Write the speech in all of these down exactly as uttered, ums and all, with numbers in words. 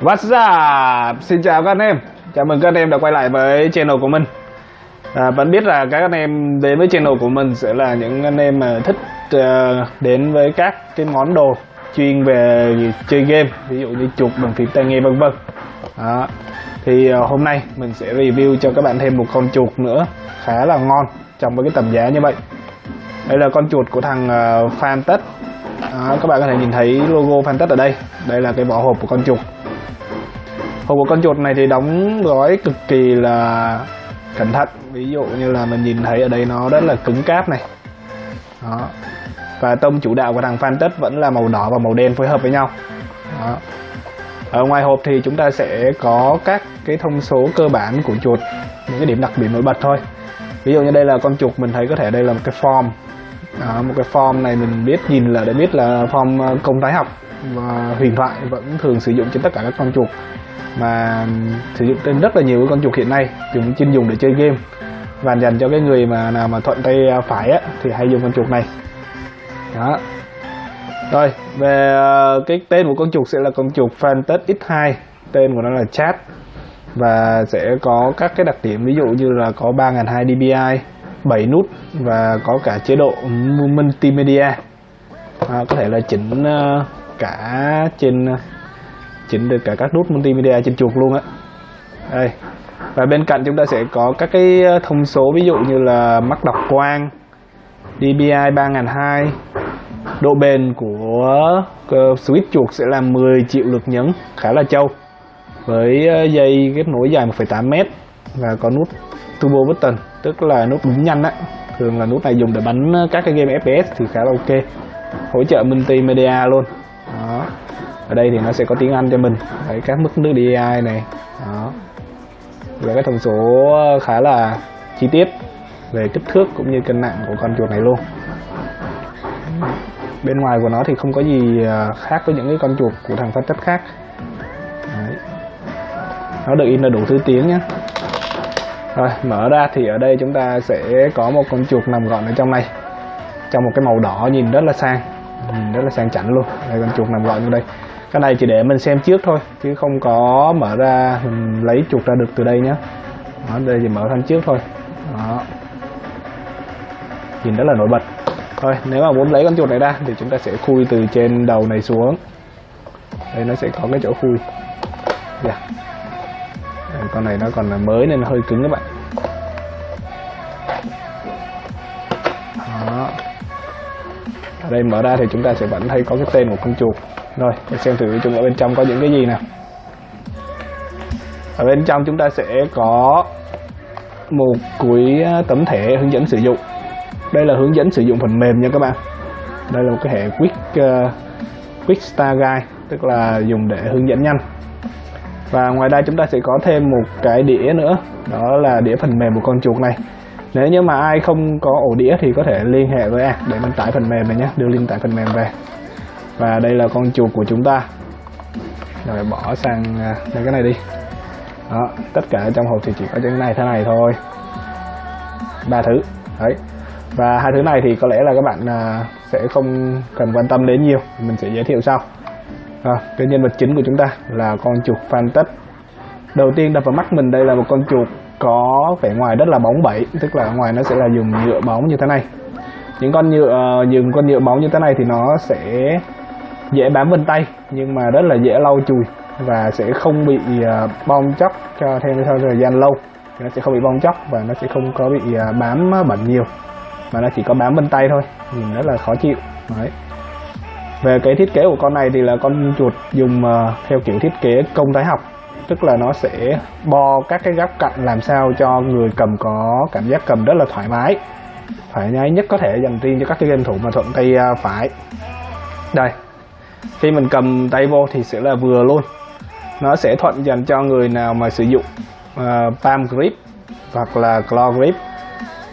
Vắt giả, xin chào các anh em. Chào mừng các anh em đã quay lại với channel của mình. à, Vẫn biết là các anh em đến với channel của mình sẽ là những anh em mà thích uh, đến với các cái món đồ chuyên về chơi game, ví dụ như chuột, bàn phím, tai nghe vân vân. Đó. Thì uh, hôm nay mình sẽ review cho các bạn thêm một con chuột nữa khá là ngon trong cái tầm giá như vậy. Đây là con chuột của thằng uh, Fantech. Đó, các bạn có thể nhìn thấy logo Fantech ở đây. Đây là cái vỏ hộp của con chuột. Hộp của con chuột này thì đóng gói cực kỳ là cẩn thận. Ví dụ như là mình nhìn thấy ở đây nó rất là cứng cáp này. Đó. Và tông chủ đạo của thằng Fantech vẫn là màu đỏ và màu đen phối hợp với nhau. Đó. Ở ngoài hộp thì chúng ta sẽ có các cái thông số cơ bản của chuột, những cái điểm đặc biệt nổi bật thôi. Ví dụ như đây là con chuột, mình thấy có thể đây là một cái form. Đó, một cái form này mình biết nhìn là đã biết là form công thái học và huyền thoại vẫn thường sử dụng trên tất cả các con chuột, mà sử dụng trên rất là nhiều con chuột hiện nay, dùng chuyên dùng để chơi game. Và dành cho cái người mà nào mà thuận tay phải á, thì hay dùng con chuột này. Đó. Rồi, về cái tên của con chuột sẽ là con chuột Fantech X hai, tên của nó là chat, và sẽ có các cái đặc điểm ví dụ như là có ba nghìn hai trăm D P I, bảy nút và có cả chế độ multimedia. À, có thể là chỉnh cả trên chỉnh được cả các nút multimedia trên chuột luôn á. Đây. Và bên cạnh chúng ta sẽ có các cái thông số ví dụ như là mắt đọc quang, D P I ba nghìn hai trăm, độ bền của switch chuột sẽ là mười triệu lượt nhấn, khá là trâu, với dây kết nối dài một phẩy tám mét và có nút turbo button, tức là nút bấm nhanh á. Thường là nút này dùng để bắn các cái game F P S thì khá là ok, hỗ trợ multimedia luôn. Đó. Ở đây thì nó sẽ có tiếng Anh cho mình. Đấy, các mức nước D P I này. Đó. Và các thông số khá là chi tiết về kích thước cũng như cân nặng của con chuột này luôn. Bên ngoài của nó thì không có gì khác với những cái con chuột của thằng Fantech khác. Đấy. Nó được in là đủ thứ tiếng nhé. Rồi, mở ra thì ở đây chúng ta sẽ có một con chuột nằm gọn ở trong này, trong một cái màu đỏ nhìn rất là sang, nhìn rất là sang chảnh luôn. Đây, con chuột nằm gọn như đây. Cái này chỉ để mình xem trước thôi, chứ không có mở ra mình lấy chuột ra được từ đây nhé. Đó, đây thì mở ra trước thôi. Đó. Nhìn rất là nổi bật. Thôi, nếu mà muốn lấy con chuột này ra thì chúng ta sẽ khui từ trên đầu này xuống. Đây, nó sẽ có cái chỗ khui. Dạ. Yeah. Con này nó còn là mới nên nó hơi cứng các bạn. Đó. Ở đây mở ra thì chúng ta sẽ vẫn thấy có cái tên của con chuột. Rồi, để xem thử chúng ở bên trong có những cái gì nào. Ở bên trong chúng ta sẽ có một cuối tấm thẻ hướng dẫn sử dụng. Đây là hướng dẫn sử dụng phần mềm nha các bạn. Đây là một cái thẻ Quick uh, Quick Start Guide, tức là dùng để hướng dẫn nhanh. Và ngoài ra chúng ta sẽ có thêm một cái đĩa nữa, đó là đĩa phần mềm của con chuột này. Nếu như mà ai không có ổ đĩa thì có thể liên hệ với à để mình tải phần mềm này nhé, đưa link tải phần mềm về. Và đây là con chuột của chúng ta. Rồi bỏ sang đây cái này đi. Đó, tất cả trong hộp thì chỉ có cái này thế này thôi. Ba thứ. Đấy. Và hai thứ này thì có lẽ là các bạn sẽ không cần quan tâm đến nhiều, mình sẽ giới thiệu sau. À, cái nhân vật chính của chúng ta là con chuột Fantech. Đầu tiên đập vào mắt mình, đây là một con chuột có vẻ ngoài rất là bóng bẩy, tức là ngoài nó sẽ là dùng nhựa bóng như thế này. Những con nhựa dùng con nhựa bóng như thế này thì nó sẽ dễ bám vân tay nhưng mà rất là dễ lau chùi và sẽ không bị bong chóc cho thêm theo thời gian lâu. Nó sẽ không bị bong chóc và nó sẽ không có bị bám bẩn nhiều, mà nó chỉ có bám vân tay thôi, nhìn rất là khó chịu. Đấy. Về cái thiết kế của con này thì là con chuột dùng uh, theo kiểu thiết kế công thái học, tức là nó sẽ bo các cái góc cạnh làm sao cho người cầm có cảm giác cầm rất là thoải mái, thoải mái nhất có thể dành riêng cho các cái game thủ mà thuận tay uh, phải. Đây, khi mình cầm tay vô thì sẽ là vừa luôn. Nó sẽ thuận dành cho người nào mà sử dụng uh, palm grip hoặc là claw grip,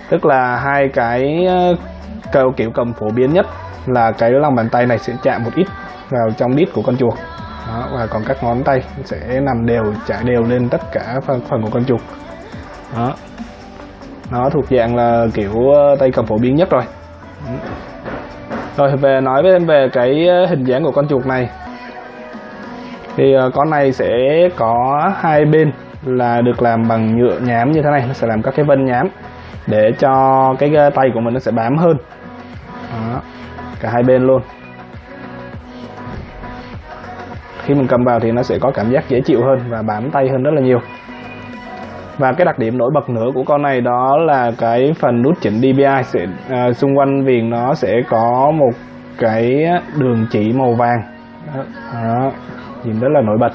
tức là hai cái uh, kiểu cầm phổ biến nhất là cái lòng bàn tay này sẽ chạm một ít vào trong đít của con chuột. Đó, và còn các ngón tay sẽ nằm đều, chạm đều lên tất cả phần, phần của con chuột. Đó. Nó thuộc dạng là kiểu tay cầm phổ biến nhất rồi. Rồi về nói với em về cái hình dáng của con chuột này Thì con này sẽ có hai bên là được làm bằng nhựa nhám như thế này, nó sẽ làm các cái vân nhám để cho cái tay của mình nó sẽ bám hơn. Đó, cả hai bên luôn. Khi mình cầm vào thì nó sẽ có cảm giác dễ chịu hơn và bám tay hơn rất là nhiều. Và cái đặc điểm nổi bật nữa của con này đó là cái phần nút chỉnh đê pê i sẽ, à, xung quanh viền nó sẽ có một cái đường chỉ màu vàng. Đó, nhìn rất là nổi bật.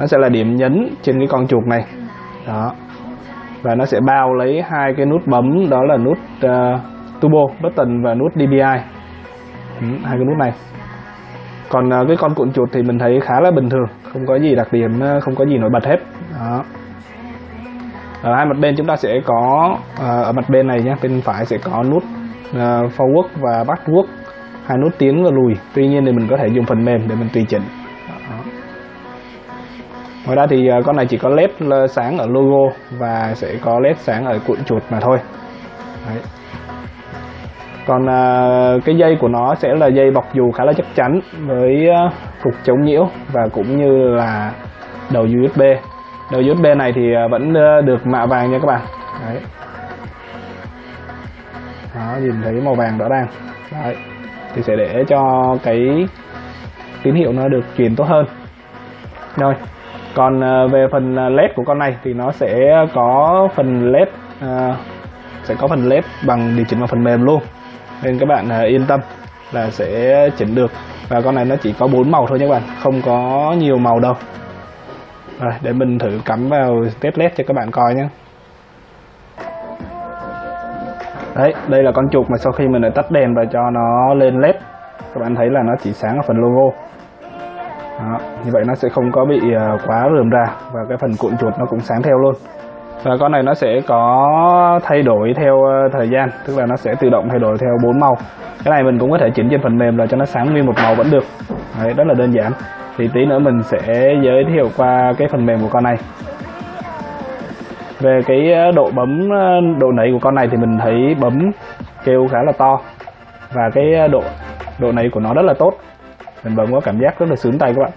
Nó sẽ là điểm nhấn trên cái con chuột này. Đó. Và nó sẽ bao lấy hai cái nút bấm, đó là nút uh, turbo button và nút đê pê i. Ừ, hai cái nút này. Còn uh, cái con cuộn chuột thì mình thấy khá là bình thường, không có gì đặc điểm, không có gì nổi bật hết. Đó. Ở hai mặt bên chúng ta sẽ có uh, ở mặt bên này nhé, bên phải sẽ có nút uh, forward và backward, hai nút tiến và lùi. Tuy nhiên thì mình có thể dùng phần mềm để mình tùy chỉnh. Ngoài ra thì con này chỉ có led sáng ở logo và sẽ có led sáng ở cuộn chuột mà thôi. Đấy. Còn cái dây của nó sẽ là dây bọc dù khá là chắc chắn với phục chống nhiễu và cũng như là đầu u ét bê. Đầu u ét bê này thì vẫn được mạ vàng nha các bạn. Đấy. Đó, nhìn thấy màu vàng rõ ràng. Đấy. Thì sẽ để cho cái tín hiệu nó được truyền tốt hơn. Rồi. Còn về phần led của con này thì nó sẽ có phần led à, sẽ có phần led bằng điều chỉnh bằng phần mềm luôn. Nên các bạn yên tâm là sẽ chỉnh được. Và con này nó chỉ có bốn màu thôi nha các bạn, không có nhiều màu đâu. Rồi, để mình thử cắm vào test led cho các bạn coi nhé. Đấy, đây là con chuột mà sau khi mình đã tắt đèn và cho nó lên led, các bạn thấy là nó chỉ sáng ở phần logo. Đó, như vậy nó sẽ không có bị quá rườm rà và cái phần cuộn chuột nó cũng sáng theo luôn. Và con này nó sẽ có thay đổi theo thời gian, tức là nó sẽ tự động thay đổi theo bốn màu. Cái này mình cũng có thể chỉnh trên phần mềm là cho nó sáng nguyên một màu vẫn được. Đấy, rất là đơn giản. Thì tí nữa mình sẽ giới thiệu qua cái phần mềm của con này. Về cái độ bấm, độ nảy của con này thì mình thấy bấm kêu khá là to và cái độ độ nảy của nó rất là tốt. Mình bấm có cảm giác rất là sướng tay các bạn.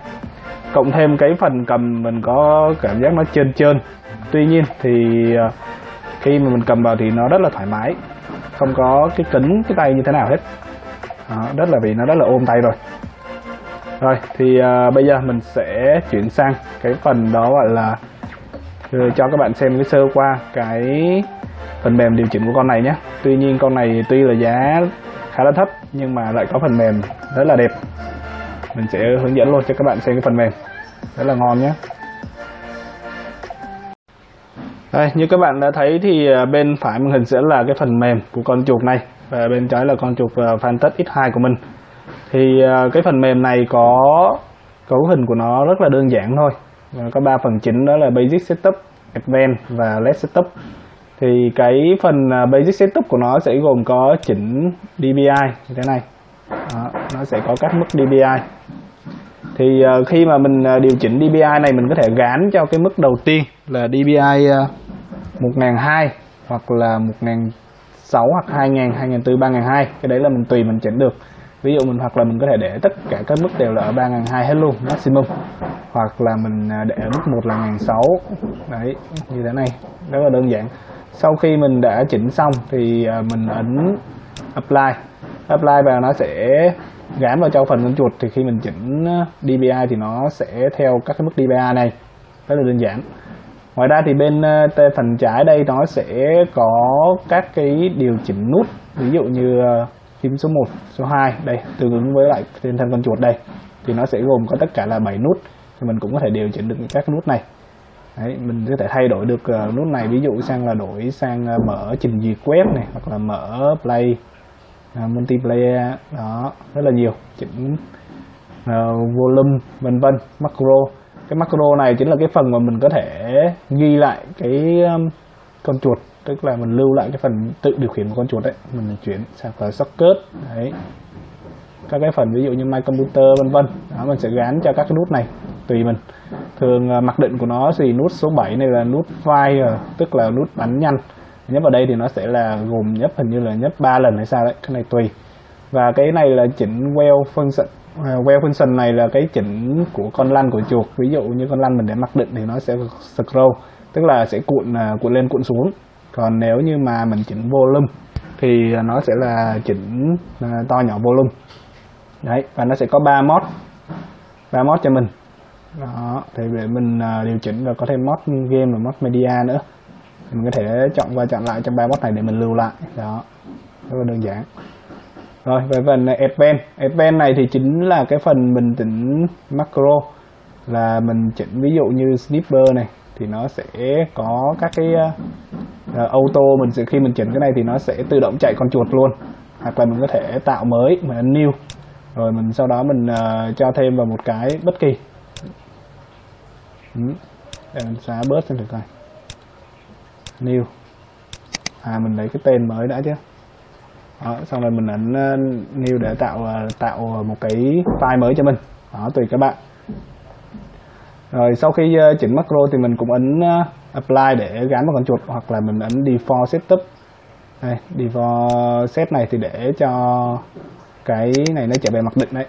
Cộng thêm cái phần cầm mình có cảm giác nó trơn trơn. Tuy nhiên thì khi mà mình cầm vào thì nó rất là thoải mái, không có cái cứng cái tay như thế nào hết. Đó, rất là vì nó rất là ôm tay rồi. Rồi thì à, bây giờ mình sẽ chuyển sang cái phần đó gọi là cho các bạn xem cái sơ qua cái phần mềm điều chỉnh của con này nhé. Tuy nhiên con này tuy là giá khá là thấp nhưng mà lại có phần mềm rất là đẹp. Mình sẽ hướng dẫn luôn cho các bạn xem cái phần mềm rất là ngon nhé. Đây, như các bạn đã thấy thì bên phải màn hình sẽ là cái phần mềm của con chuột này và bên trái là con chuột Fantech X hai của mình. Thì cái phần mềm này có cấu hình của nó rất là đơn giản thôi. Có ba phần chính, đó là Basic Setup, Advanced và led Setup. Thì cái phần Basic Setup của nó sẽ gồm có chỉnh đê pê i như thế này. Đó, nó sẽ có các mức đê pê i. Thì uh, khi mà mình uh, điều chỉnh đê pê i này, mình có thể gán cho cái mức đầu tiên là đê pê i uh, một nghìn hai trăm hoặc là một nghìn sáu trăm hoặc hai nghìn, hai nghìn bốn trăm, ba nghìn hai trăm. Cái đấy là mình tùy mình chỉnh được. Ví dụ mình hoặc là mình có thể để tất cả các mức đều là ở ba nghìn hai trăm hết luôn, maximum. Hoặc là mình uh, để mức một là một nghìn sáu trăm. Đấy, như thế này, rất là đơn giản. Sau khi mình đã chỉnh xong thì uh, mình ấn Apply Apply vào, nó sẽ gắn vào trong phần con chuột. Thì khi mình chỉnh đê pê i thì nó sẽ theo các cái mức đê pê i này, rất là đơn giản. Ngoài ra thì bên phần trái đây nó sẽ có các cái điều chỉnh nút, ví dụ như phím số một, số hai đây tương ứng với lại trên thân con chuột đây, thì nó sẽ gồm có tất cả là bảy nút. Thì mình cũng có thể điều chỉnh được các nút này. Đấy, mình có thể thay đổi được nút này, ví dụ sang là đổi sang mở trình duyệt web này, hoặc là mở play À, multiplayer, đó, rất là nhiều. Chỉnh uh, volume vân vân, macro. Cái macro này chính là cái phần mà mình có thể ghi lại cái um, con chuột, tức là mình lưu lại cái phần tự điều khiển của con chuột đấy, mình chuyển sang phần socket. Đấy. Các cái phần ví dụ như my computer vân vân, đó mình sẽ gán cho các cái nút này tùy mình. Thường uh, mặc định của nó thì nút số bảy này là nút fire, tức là nút bắn nhanh. Nhấp vào đây thì nó sẽ là gồm nhấp hình như là nhấp ba lần hay sao đấy, cái này tùy. Và cái này là chỉnh well function, Well function này là cái chỉnh của con lăn của chuột. Ví dụ như con lăn mình để mặc định thì nó sẽ scroll, tức là sẽ cuộn cuộn lên cuộn xuống. Còn nếu như mà mình chỉnh volume thì nó sẽ là chỉnh to nhỏ volume. Đấy, và nó sẽ có ba mode, ba mode cho mình. Đó, thì để mình điều chỉnh, và có thêm mode game và mode media nữa. Mình có thể chọn qua chọn lại trong ba mode này để mình lưu lại. Đó, rất là đơn giản. Rồi, về phần Advanced, Advanced này thì chính là cái phần mình chỉnh macro, là mình chỉnh ví dụ như snipper này thì nó sẽ có các cái uh, auto, mình sẽ khi mình chỉnh cái này thì nó sẽ tự động chạy con chuột luôn, hoặc là mình có thể tạo mới, mình ấn new rồi mình sau đó mình uh, cho thêm vào một cái bất kỳ. Ừ. Để mình xóa bớt xem thử coi. New. À, mình lấy cái tên mới đã chứ. Đó, xong rồi mình ấn new để tạo tạo một cái file mới cho mình. Đó, tùy các bạn. Rồi sau khi chỉnh macro thì mình cũng ấn apply để gắn vào con chuột, hoặc là mình ấn default setup. Đây, default set này thì để cho cái này nó trở về mặc định đấy.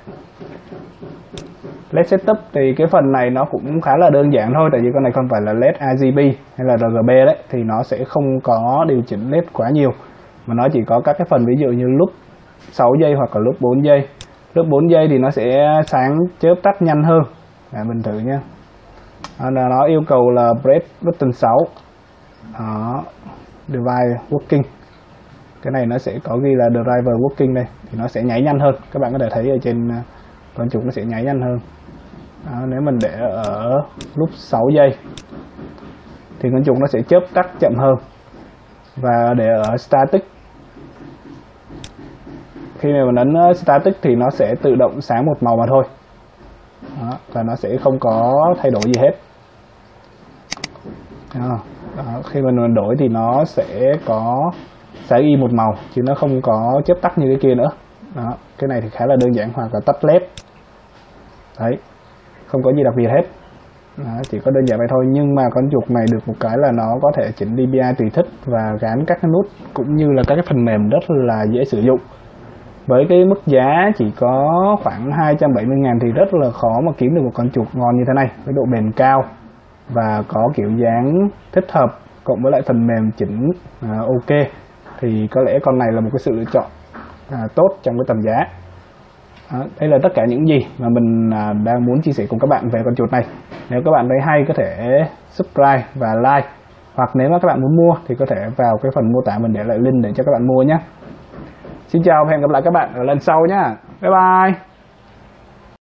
led setup thì cái phần này nó cũng khá là đơn giản thôi, tại vì con này không phải là led R G B hay là R G B đấy, thì nó sẽ không có điều chỉnh led quá nhiều, mà nó chỉ có các cái phần ví dụ như loop sáu giây hoặc là loop bốn giây. Loop bốn giây thì nó sẽ sáng chớp tắt nhanh hơn. Để mình thử nha. Đó, nó yêu cầu là press button sáu. Đó, device working. Cái này nó sẽ có ghi là driver working đây, thì nó sẽ nháy nhanh hơn. Các bạn có thể thấy ở trên con chuột nó sẽ nháy nhanh hơn. Đó, nếu mình để ở loop sáu giây thì con chuột nó sẽ chớp tắt chậm hơn. Và để ở static, khi mà mình ấn static thì nó sẽ tự động sáng một màu mà thôi. Đó, và nó sẽ không có thay đổi gì hết. Đó, đó, khi mình đổi thì nó sẽ có sáng y một màu, chứ nó không có chớp tắt như cái kia nữa. Đó, cái này thì khá là đơn giản, hoặc là tắt led. Đấy, không có gì đặc biệt hết. Đó, chỉ có đơn giản vậy thôi, nhưng mà con chuột này được một cái là nó có thể chỉnh D P I tùy thích và gắn các nút cũng như là các cái phần mềm rất là dễ sử dụng. Với cái mức giá chỉ có khoảng hai trăm bảy mươi ngàn thì rất là khó mà kiếm được một con chuột ngon như thế này, với độ bền cao và có kiểu dáng thích hợp cộng với lại phần mềm chỉnh à, ok, thì có lẽ con này là một cái sự lựa chọn à, tốt trong cái tầm giá. Đây là tất cả những gì mà mình đang muốn chia sẻ cùng các bạn về con chuột này. Nếu các bạn thấy hay có thể subscribe và like, hoặc nếu mà các bạn muốn mua thì có thể vào cái phần mô tả mình để lại link để cho các bạn mua nhé. Xin chào và hẹn gặp lại các bạn ở lần sau nhé. Bye bye.